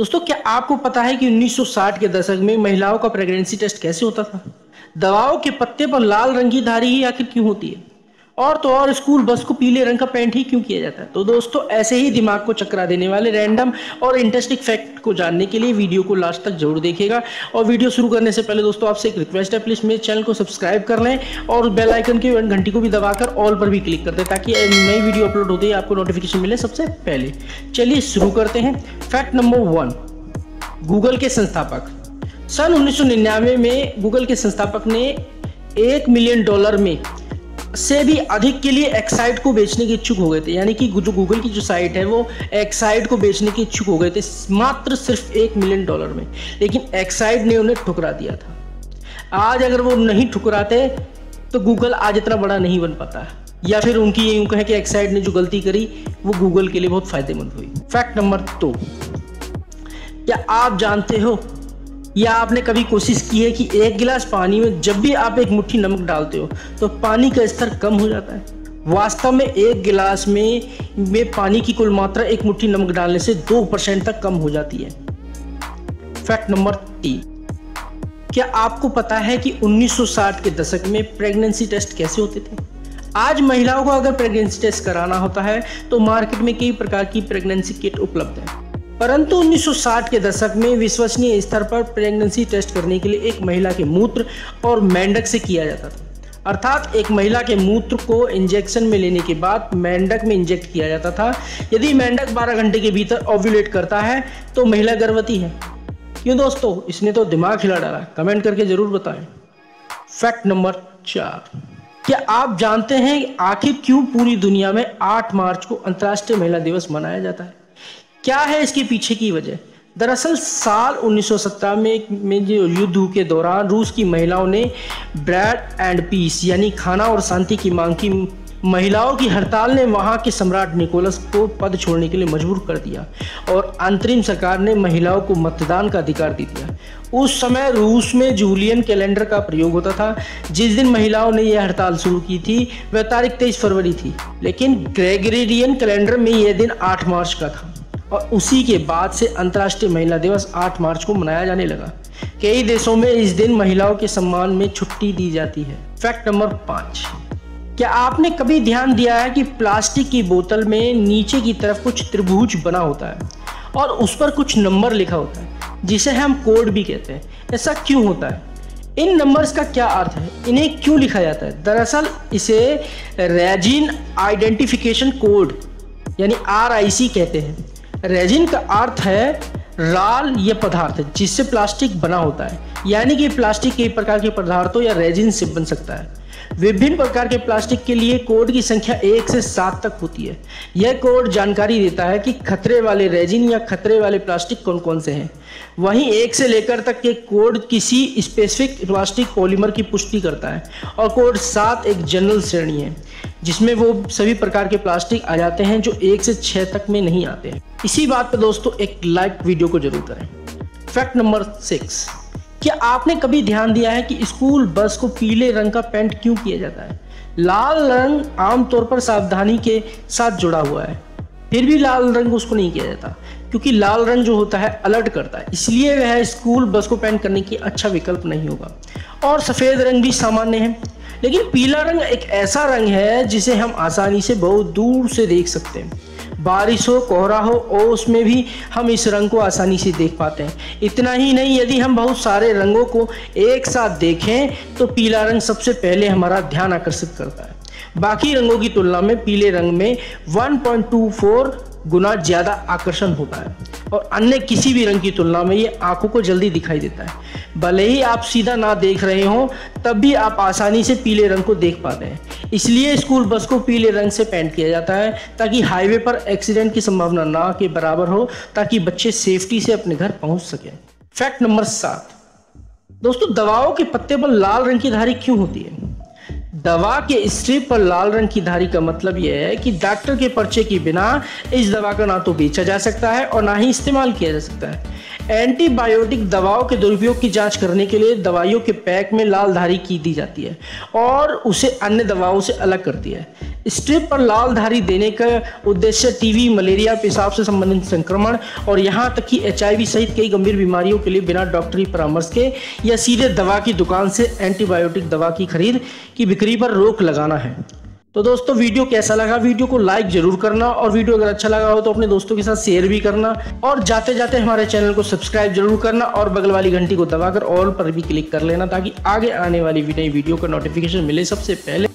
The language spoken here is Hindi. दोस्तों क्या आपको पता है कि 1960 के दशक में महिलाओं का प्रेगनेंसी टेस्ट कैसे होता था? दवाओं के पत्ते पर लाल रंग की धारी ही आखिर क्यों होती है? और तो और स्कूल बस को पीले रंग का पेंट ही क्यों किया जाता है? तो दोस्तों ऐसे ही दिमाग को चकरा देने वाले रैंडम और इंटरेस्टिंग फैक्ट को जानने के लिए वीडियो को लास्ट तक जरूर देखिएगा। और वीडियो शुरू करने से पहले दोस्तों आपसे एक रिक्वेस्ट है, प्लीज़ मेरे चैनल को सब्सक्राइब कर लें और बेल आइकन के घंटी को भी दबाकर ऑल पर भी क्लिक कर दें ताकि नई वीडियो अपलोड होती है आपको नोटिफिकेशन मिले सबसे पहले। चलिए शुरू करते हैं। फैक्ट नंबर 1, गूगल के संस्थापक। सन 1999 में गूगल के संस्थापक ने $1 मिलियन में से भी अधिक के लिए एक्साइट को बेचने के इच्छुक हो गए थे, यानी कि जो गूगल की जो साइट है वो एक्साइट को बेचने के इच्छुक हो गए थे मात्र सिर्फ $1 मिलियन में। लेकिन एक्साइट ने उन्हें ठुकरा दिया था। आज अगर वो नहीं ठुकराते तो गूगल आज इतना बड़ा नहीं बन पाता, या फिर उनकी ये यूँ कहें कि एक्साइट ने जो गलती करी वो गूगल के लिए बहुत फायदेमंद हुई। फैक्ट नंबर 2, क्या आप जानते हो या आपने कभी कोशिश की है कि 1 गिलास पानी में जब भी आप 1 मुट्ठी नमक डालते हो तो पानी का स्तर कम हो जाता है? वास्तव में 1 गिलास में पानी की कुल मात्रा 1 मुट्ठी नमक डालने से 2% तक कम हो जाती है। फैक्ट नंबर 3, क्या आपको पता है कि 1960 के दशक में प्रेगनेंसी टेस्ट कैसे होते थे? आज महिलाओं को अगर प्रेगनेंसी टेस्ट कराना होता है तो मार्केट में कई प्रकार की प्रेगनेंसी किट उपलब्ध है, परंतु 1960 के दशक में विश्वसनीय स्तर पर प्रेगनेंसी टेस्ट करने के लिए एक महिला के मूत्र और मेंढक से किया जाता था। अर्थात एक महिला के मूत्र को इंजेक्शन में लेने के बाद मेंढक में इंजेक्ट किया जाता था। यदि मेंढक 12 घंटे के भीतर ओव्यूलेट करता है तो महिला गर्भवती है। क्यों दोस्तों, इसने तो दिमाग हिला डाला। कमेंट करके जरूर बताएं। फैक्ट नंबर 4, क्या आप जानते हैं आखिर क्यों पूरी दुनिया में 8 मार्च को अंतर्राष्ट्रीय महिला दिवस मनाया जाता है? क्या है इसके पीछे की वजह? दरअसल साल 1917 में जो युद्ध के दौरान रूस की महिलाओं ने ब्रेड एंड पीस यानी खाना और शांति की मांग की। महिलाओं की हड़ताल ने वहां के सम्राट निकोलस को पद छोड़ने के लिए मजबूर कर दिया और अंतरिम सरकार ने महिलाओं को मतदान का अधिकार दे दिया। उस समय रूस में जूलियन कैलेंडर का प्रयोग होता था। जिस दिन महिलाओं ने यह हड़ताल शुरू की थी वह तारीख 23 फरवरी थी, लेकिन ग्रेगोरियन कैलेंडर में यह दिन 8 मार्च का था और उसी के बाद से अंतर्राष्ट्रीय महिला दिवस 8 मार्च को मनाया जाने लगा। कई देशों में इस दिन महिलाओं के सम्मान में छुट्टी दी जाती है। फैक्ट नंबर 5, क्या आपने कभी ध्यान दिया है कि प्लास्टिक की बोतल में नीचे की तरफ कुछ त्रिभुज बना होता है और उस पर कुछ नंबर लिखा होता है जिसे हम कोड भी कहते हैं? ऐसा क्यों होता है? इन नंबर्स का क्या अर्थ है? इन्हें क्यों लिखा जाता है? दरअसल इसे रेजिन आइडेंटिफिकेशन कोड यानी RIC कहते हैं। रेजिन का अर्थ है राल, यह पदार्थ जिससे प्लास्टिक बना होता है, यानी कि प्लास्टिक कई प्रकार के पदार्थों या रेजिन से बन सकता है। विभिन्न प्रकार के प्लास्टिक के लिए कोड की संख्या 1 से 7 तक होती है। यह कोड जानकारी देता है कि खतरे वाले रेजिन या खतरे वाले प्लास्टिक कौन कौन से हैं। वहीं 1 से लेकर तक के कोड किसी स्पेसिफिक प्लास्टिक पॉलीमर की पुष्टि करता है और कोड 7 एक जनरल श्रेणी है जिसमें वो सभी प्रकार के प्लास्टिक आ जाते हैं जो 1 से 6 तक में नहीं आते हैं। इसी बात पर दोस्तों एक लाइक वीडियो को जरूर करें। फैक्ट नंबर 6, क्या आपने कभी ध्यान दिया है कि स्कूल बस को पीले रंग का पेंट क्यों किया जाता है? लाल रंग आमतौर पर सावधानी के साथ जुड़ा हुआ है, फिर भी लाल रंग उसको नहीं किया जाता क्योंकि लाल रंग जो होता है अलर्ट करता है, इसलिए वह स्कूल बस को पेंट करने की अच्छा विकल्प नहीं होगा। और सफ़ेद रंग भी सामान्य है, लेकिन पीला रंग एक ऐसा रंग है जिसे हम आसानी से बहुत दूर से देख सकते हैं। बारिश हो, कोहरा हो, ओस में भी हम इस रंग को आसानी से देख पाते हैं। इतना ही नहीं, यदि हम बहुत सारे रंगों को एक साथ देखें तो पीला रंग सबसे पहले हमारा ध्यान आकर्षित करता है। बाकी रंगों की तुलना में पीले रंग में 1.24 गुना ज़्यादा आकर्षण होता है और अन्य किसी भी रंग की तुलना में ये आंखों को जल्दी दिखाई देता है। भले ही आप सीधा ना देख रहे हो तब भी आप आसानी से पीले रंग को देख पाते हैं, इसलिए स्कूल बस को पीले रंग से पेंट किया जाता है ताकि हाईवे पर एक्सीडेंट की संभावना ना के बराबर हो, ताकि बच्चे सेफ्टी से अपने घर पहुँच सकें। फैक्ट नंबर 7, दोस्तों दवाओं के पत्ते पर लाल रंग की धारी क्यों होती है? दवा के स्ट्रिप पर लाल रंग की धारी का मतलब यह है कि डॉक्टर के पर्चे के बिना इस दवा का ना तो बेचा जा सकता है और ना ही इस्तेमाल किया जा सकता है। एंटीबायोटिक दवाओं के दुरुपयोग की जांच करने के लिए दवाइयों के पैक में लाल धारी की दी जाती है और उसे अन्य दवाओं से अलग करती है। स्ट्रिप पर लाल धारी देने का उद्देश्य टीवी, मलेरिया, पेशाब से संबंधित संक्रमण और यहाँ तक कि HIV सहित कई गंभीर बीमारियों के लिए बिना डॉक्टरी परामर्श के या सीधे दवा की दुकान से एंटीबायोटिक दवा की खरीद की बिक्री पर रोक लगाना है। तो दोस्तों वीडियो कैसा लगा, वीडियो को लाइक जरूर करना और वीडियो अगर अच्छा लगा हो तो अपने दोस्तों के साथ शेयर भी करना और जाते जाते हमारे चैनल को सब्सक्राइब जरूर करना और बगल वाली घंटी को दबाकर ऑल पर भी क्लिक कर लेना ताकि आगे आने वाली नई वीडियो का नोटिफिकेशन मिले सबसे पहले।